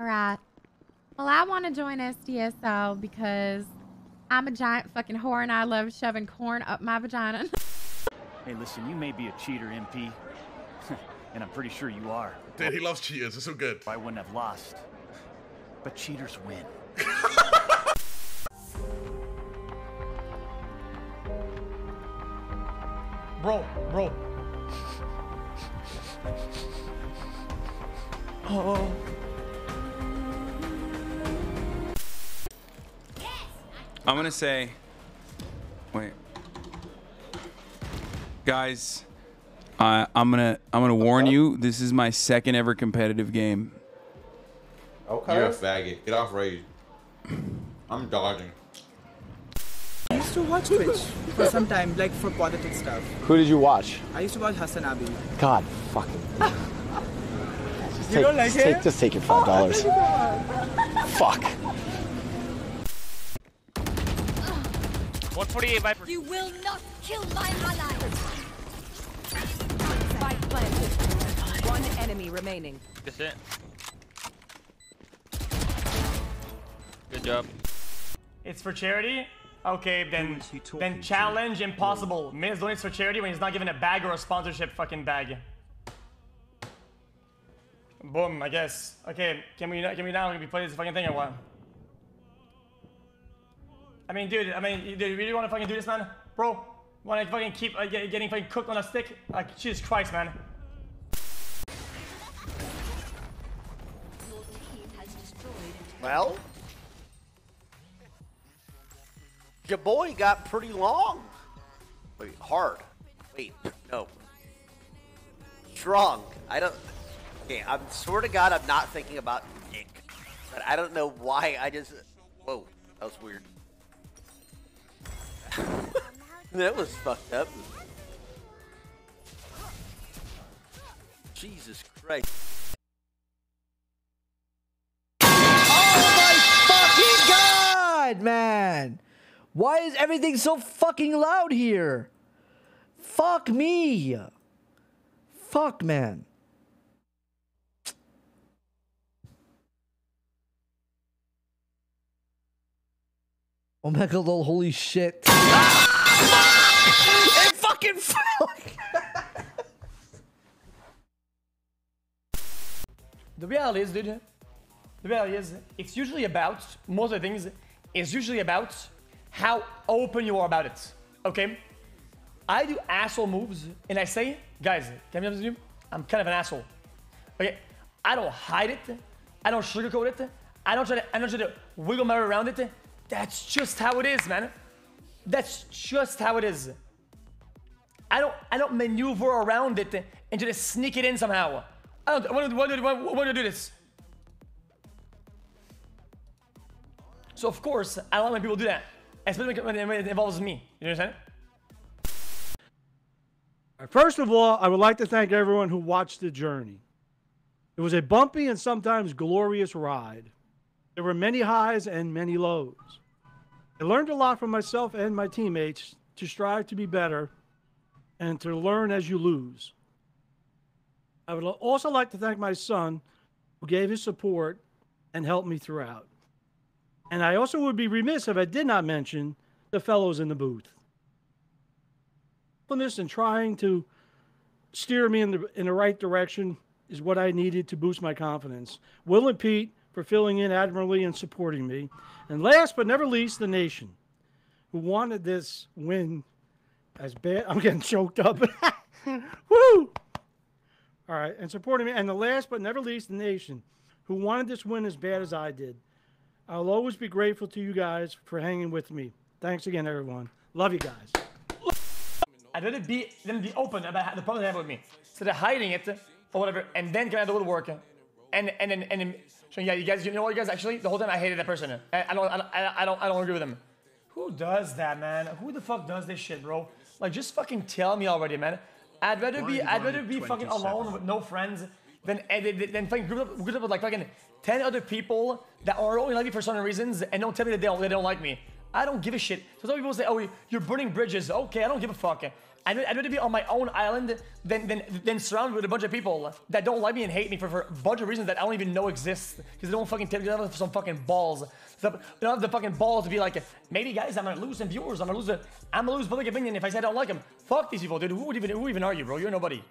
All right. Well, I want to join SDSO because I'm a giant fucking whore and I love shoving corn up my vagina. Hey, listen, you may be a cheater, MP. And I'm pretty sure you are. Dude, he loves cheaters. It's so good. I wouldn't have lost. But cheaters win. Bro. Oh. I'm gonna say, wait, guys, I'm gonna warn you. This is my second ever competitive game. Okay. You're a faggot. Get off Rage. I'm dodging. I used to watch Twitch for some time, like for politics stuff. Who did you watch? I used to watch Hasan Abi. God fucking. You don't like it? Just take your $5. Oh, fuck. 148 Viper. You will not kill my ally. Spike planted. One enemy remaining. That's it. Good job. It's for charity? Okay, then challenge impossible. Miz donates for charity when he's not given a bag or a sponsorship fucking bag. Boom, I guess. Okay, can we now play this fucking thing or what? I mean, dude, you really want to fucking do this, man? Bro, want to fucking keep getting fucking cooked on a stick? Like, Jesus Christ, man. Well, your boy got pretty long. Wait, hard. Wait, no. Strong. I don't. Okay, I'm swear to God, I'm not thinking about dick, but I don't know why. I just. Whoa, that was weird. That was fucked up. Jesus Christ. Oh my fucking God, man. Why is everything so fucking loud here? Fuck me. Fuck, man. Oh my God, lol, holy shit. Ah, fuck! It fucking fell! The reality is, dude, the reality is, it's usually about, most of the things, it's usually about how open you are about it, okay? I do asshole moves, and I say, guys, can I be honest with you? I'm kind of an asshole, okay? I don't hide it, I don't sugarcoat it, I don't try to wiggle my way around it. That's just how it is, man. That's just how it is. I don't maneuver around it and just sneak it in somehow. I want to do this. So of course, I don't like when people do that, especially when it involves me. You understand? First of all, I would like to thank everyone who watched the journey. It was a bumpy and sometimes glorious ride. There were many highs and many lows. I learned a lot from myself and my teammates to strive to be better and to learn as you lose. I would also like to thank my son who gave his support and helped me throughout. And I also would be remiss if I did not mention the fellows in the booth. Openness and trying to steer me in the right direction is what I needed to boost my confidence. Will and Pete for filling in admirably and supporting me. And last but never least, the nation, who wanted this win as bad. I'm getting choked up. Woo! All right, and supporting me. And the last but never least, the nation, who wanted this win as bad as I did. I'll always be grateful to you guys for hanging with me. Thanks again, everyone. Love you guys. I'd rather be open about the problem they have with me. So they're hiding it or whatever, and then get out of the woodwork. And then so yeah, you guys, you know what, you guys, actually, the whole time I hated that person. I don't agree with them. Who does that, man? Who the fuck does this shit, bro? Like, just fucking tell me already, man. I'd rather be fucking alone with no friends than fucking grouped up with like fucking 10 other people that are only like me for certain reasons and don't tell me that they don't like me. I don't give a shit. So some people say, oh, you're burning bridges. Okay, I don't give a fuck. I'd rather be on my own island than surrounded with a bunch of people that don't like me and hate me for a bunch of reasons that I don't even know exist. Because they don't fucking tell me, they don't have some fucking balls. So they don't have the fucking balls to be like, maybe guys, I'm gonna lose some viewers. I'm gonna lose public opinion if I say I don't like them. Fuck these people, dude. Who even are you, bro? You're nobody.